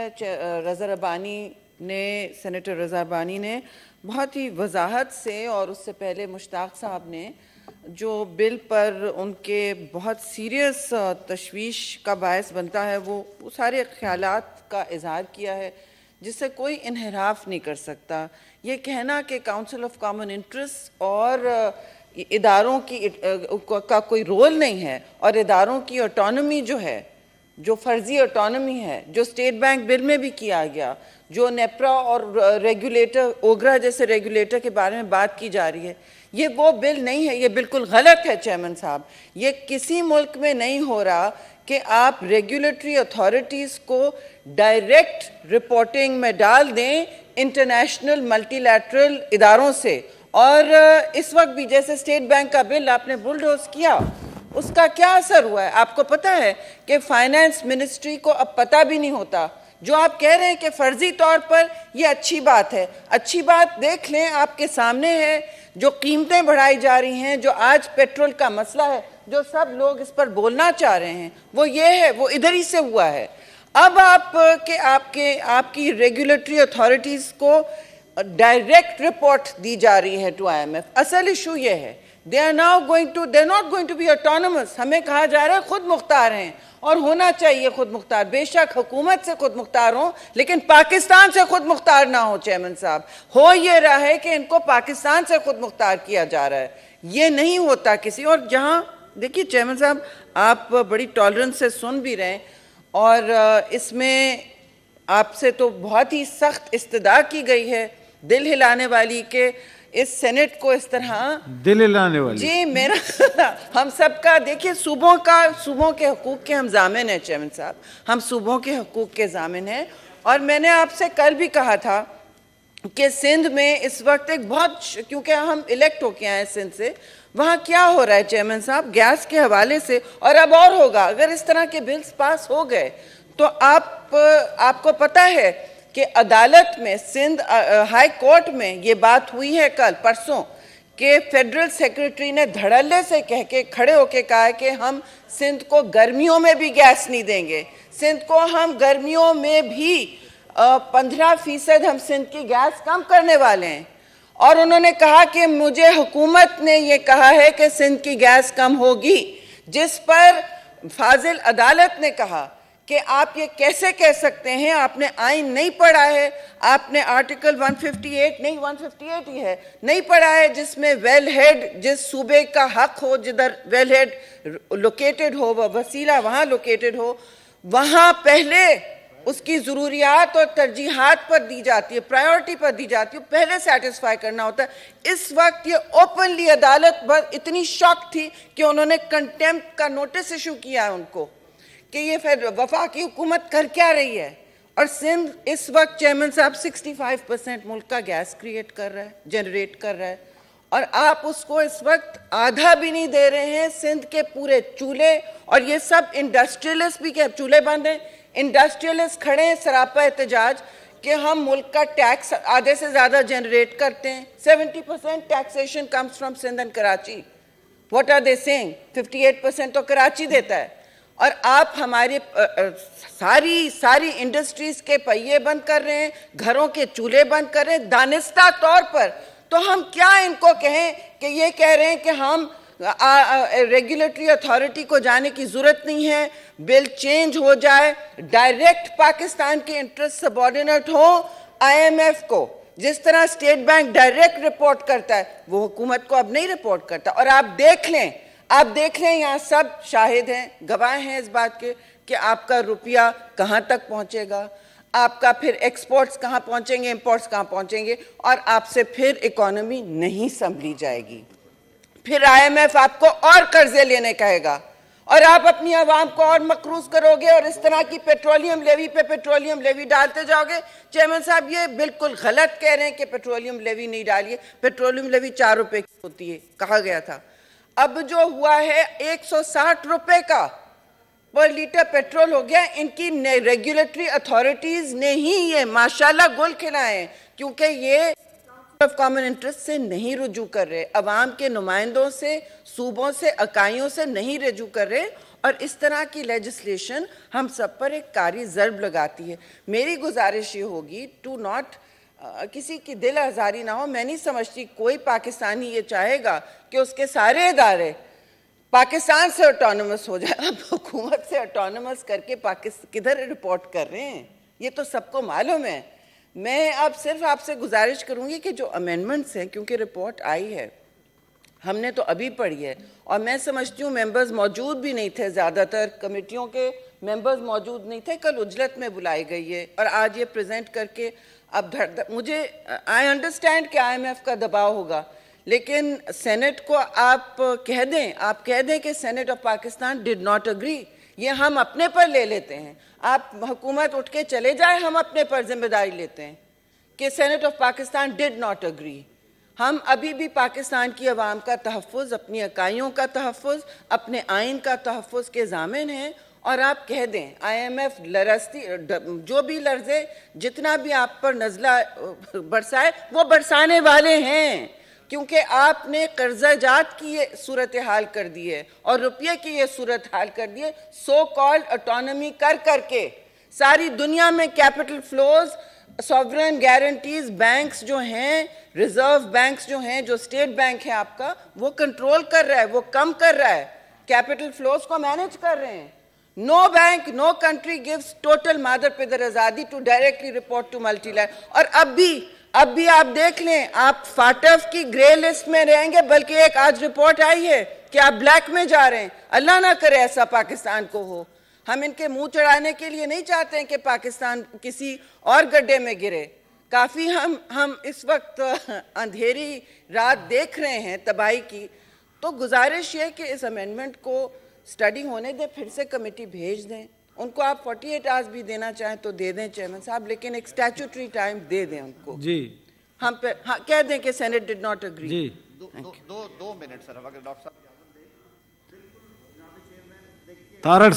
रज़ा रब्बानी ने सेनेटर रज़ा रब्बानी ने बहुत ही वजाहत से और उससे पहले मुश्ताक साहब ने जो बिल पर उनके बहुत सीरियस तशवीश का बायस बनता है वो सारे ख्यालात का इजहार किया है जिससे कोई इन्हराफ नहीं कर सकता। ये कहना कि काउंसिल ऑफ कॉमन इंटरेस्ट और इदारों की का कोई रोल नहीं है और इदारों की ऑटोनॉमी जो है, जो फर्जी ऑटोनॉमी है, जो स्टेट बैंक बिल में भी किया गया, जो नेप्रा और रेगुलेटर ओगरा जैसे रेगुलेटर के बारे में बात की जा रही है, ये वो बिल नहीं है। ये बिल्कुल गलत है चेयरमैन साहब। ये किसी मुल्क में नहीं हो रहा कि आप रेगुलेटरी अथॉरिटीज़ को डायरेक्ट रिपोर्टिंग में डाल दें इंटरनेशनल मल्टीलैटरल इदारों से। और इस वक्त भी जैसे स्टेट बैंक का बिल आपने बुलडोज किया, उसका क्या असर हुआ है? आपको पता है कि फाइनेंस मिनिस्ट्री को अब पता भी नहीं होता। जो आप कह रहे हैं कि फर्जी तौर पर, ये अच्छी बात है, अच्छी बात देख लें आपके सामने है। जो कीमतें बढ़ाई जा रही हैं, जो आज पेट्रोल का मसला है, जो सब लोग इस पर बोलना चाह रहे हैं, वो ये है, वो इधर ही से हुआ है। अब आप के आपकी रेगुलेटरी अथॉरिटीज़ को डायरेक्ट रिपोर्ट दी जा रही है टू IMF। असल इशू ये है, they are not going to be autonomous। हमें कहा जा रहा है खुद मुख्तार हैं, और होना चाहिए खुद मुख्तार। बेशक हुकूमत से खुद मुख्तार हो, लेकिन पाकिस्तान से खुद मुख्तार ना हो। चेयरमैन साहब, हो ये रहा है कि इनको पाकिस्तान से खुद मुख्तार किया जा रहा है, ये नहीं होता किसी। और जहाँ देखिए चेयरमैन साहब, आप बड़ी टॉलरेंस से सुन भी रहे हैं, और इसमें आपसे तो बहुत ही सख्त इस्तदा की गई है, दिल हिलाने वाली, के इस सेनेट को इस तरह दिल हिलाने वाली। जी मेरा हम सबका, देखिए सूबों के हकूक़ के हम जामिन हैं चेयरमैन साहब, हम सूबों के हकूक़ के जामिन हैं। और मैंने आपसे कल भी कहा था कि सिंध में इस वक्त एक बहुत, क्योंकि हम इलेक्ट होके आए हैं सिंध से, वहाँ क्या हो रहा है चेयरमैन साहब गैस के हवाले से, और अब और होगा अगर इस तरह के बिल्स पास हो गए तो। आपको पता है कि अदालत में, सिंध हाई कोर्ट में ये बात हुई है कल परसों, कि फेडरल सेक्रेटरी ने धड़ल्ले से कह के, खड़े होके कहा है कि हम सिंध को गर्मियों में भी गैस नहीं देंगे। सिंध को हम गर्मियों में भी 15% हम सिंध की गैस कम करने वाले हैं। और उन्होंने कहा कि मुझे हुकूमत ने ये कहा है कि सिंध की गैस कम होगी, जिस पर फाजिल अदालत ने कहा कि आप ये कैसे कह सकते हैं, आपने आइन नहीं पढ़ा है, आपने आर्टिकल 158 नहीं 158 ही है, नहीं पढ़ा है, जिसमें वेल हेड, जिस सूबे का हक हो, जिधर वेल हेड लोकेटेड हो, वह वसीला वहाँ लोकेटेड हो, वहाँ पहले उसकी ज़रूरियात और तरजीहात पर दी जाती है, प्रायोरिटी पर दी जाती है, पहले सेटिस्फाई करना होता है। इस वक्त ये ओपनली अदालत पर इतनी शॉक थी कि उन्होंने कंटेम्प्ट का नोटिस इशू किया है उनको, कि ये वफाकी हुकूमत कर क्या रही है। और सिंध इस वक्त चेयरमैन साहब 65% मुल्क का गैस जनरेट कर रहा है, और आप उसको इस वक्त आधा भी नहीं दे रहे हैं। सिंध के पूरे चूल्हे, और ये सब इंडस्ट्रियलिस्ट भी के चूल्हे बंद हैं, इंडस्ट्रियलिस्ट खड़े हैं सरापा एहतजाज कि हम मुल्क का टैक्स आधे से ज़्यादा जनरेट करते हैं। 70% taxation comes from Sindh and Karachi. What are they saying? 58% तो कराची देता है। और आप हमारे सारी इंडस्ट्रीज के पहिए बंद कर रहे हैं, घरों के चूल्हे बंद कर रहे हैं दानिस्ता तौर पर। तो हम क्या इनको कहें कि ये कह रहे हैं कि हम रेगुलेटरी अथॉरिटी को जाने की ज़रूरत नहीं है, बिल चेंज हो जाए, डायरेक्ट पाकिस्तान के इंटरेस्ट सबॉर्डिनेट हो IMF को। जिस तरह स्टेट बैंक डायरेक्ट रिपोर्ट करता है, वो हुकूमत को अब नहीं रिपोर्ट करता। और आप देख लें यहाँ सब शाहिद हैं, गवाह हैं इस बात के कि आपका रुपया कहाँ तक पहुँचेगा, आपका फिर एक्सपोर्ट्स कहाँ पहुँचेंगे, इंपोर्ट्स कहाँ पहुँचेंगे, और आपसे फिर इकोनॉमी नहीं संभली जाएगी। फिर IMF आपको और कर्जे लेने कहेगा, और आप अपनी आवाम को और मकरूज करोगे, और इस तरह की पेट्रोलियम लेवी पे पेट्रोलियम लेवी डालते जाओगे। चेयरमैन साहब, ये बिल्कुल गलत कह रहे हैं कि पेट्रोलियम लेवी नहीं डालिए। पेट्रोलियम लेवी 4 रुपये की होती है, कहा गया था। अब जो हुआ है 160 रुपए का पर लीटर पेट्रोल हो गया। इनकी रेगुलेटरी अथॉरिटीज ने ही ये माशाल्लाह गोल खिलाए, क्योंकि ये ऑफ कॉमन इंटरेस्ट से नहीं रुजू कर रहे, अवाम के नुमाइंदों से, सूबों से, इकाइयों से नहीं रुजू कर रहे, और इस तरह की लेजिस्लेशन हम सब पर एक कारी ज़र्ब लगाती है। मेरी गुजारिश ये होगी टू नॉट, किसी की दिल आज़ारी ना हो। मैं नहीं समझती कोई पाकिस्तानी ये चाहेगा कि उसके सारे इदारे पाकिस्तान से ऑटोनमस हो जाए। अब हुकूमत से ऑटोनमस करके पाकिस्तान किधर रिपोर्ट कर रहे हैं, ये तो सबको मालूम है। मैं अब सिर्फ आपसे गुजारिश करूँगी कि जो अमेंडमेंट्स हैं, क्योंकि रिपोर्ट आई है, हमने तो अभी पढ़ी है, और मैं समझती हूँ मेंबर्स मौजूद भी नहीं थे, ज़्यादातर कमेटियों के मेंबर्स मौजूद नहीं थे। कल उजलत में बुलाई गई है और आज ये प्रेजेंट करके अब मुझे आई अंडरस्टैंड कि आईएमएफ का दबाव होगा, लेकिन सेनेट को आप कह दें, कि senate of Pakistan did not agree. ये हम अपने पर ले लेते हैं, आप हुकूमत उठ के चले जाए, हम अपने पर जिम्मेदारी लेते हैं कि senate of Pakistan did not agree. हम अभी भी पाकिस्तान की आवाम का तहफ़्फ़ुज़, अपनी इकाइयों का तहफ़्फ़ुज़, अपने आइन का तहफ़्फ़ुज़ के ज़ामिन हैं। और आप कह दें आईएमएफ लरसती, जो भी लर्जे, जितना भी आप पर नज़ला बरसाए, वो बरसाने वाले हैं, क्योंकि आपने कर्जा जात की ये सूरत हाल कर दी है और रुपये की ये सूरत हाल कर दी है। सो कॉल्ड ऑटोनमी कर करके सारी दुनिया में capital flows, sovereign guarantees, banks जो हैं, रिजर्व बैंक्स जो हैं, जो स्टेट बैंक है आपका, वो कंट्रोल कर रहा है, वो कम कर रहा है, कैपिटल फ्लोज को मैनेज कर रहे हैं। No bank, no country gives total मादर पिदर आज़ादी to directly report to multilateral. और अब भी आप देख लें, आप फाटफ की ग्रे लिस्ट में रहेंगे, बल्कि एक आज रिपोर्ट आई है कि आप ब्लैक में जा रहे हैं। अल्लाह ना करे ऐसा पाकिस्तान को हो। हम इनके मुंह चढ़ाने के लिए नहीं चाहते हैं कि पाकिस्तान किसी और गड्ढे में गिरे। काफ़ी हम इस वक्त अंधेरी रात देख रहे हैं तबाही की। तो गुजारिश ये कि इस अमेंडमेंट को स्टडी होने दें, फिर से कमेटी भेज दें, उनको आप 48 आवर्स भी देना चाहें तो दे दें चेयरमैन साहब, लेकिन एक स्टैट्यूटरी टाइम दे दें उनको जी। हम पे हाँ कह दें कि सेनेट डिड नॉट एग्री जी। दो मिनट सर, अगर डॉक्टर साहब तारड़